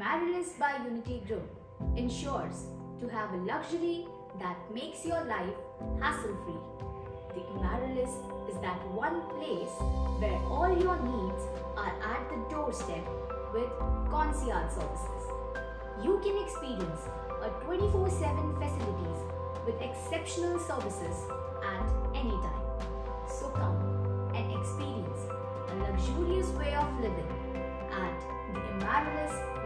Amaryllis by Unity Group ensures to have a luxury that makes your life hassle-free. The Amaryllis is that one place where all your needs are at the doorstep with concierge services. You can experience a 24/7 facilities with exceptional services at any time. So come and experience a luxurious way of living at the Amaryllis.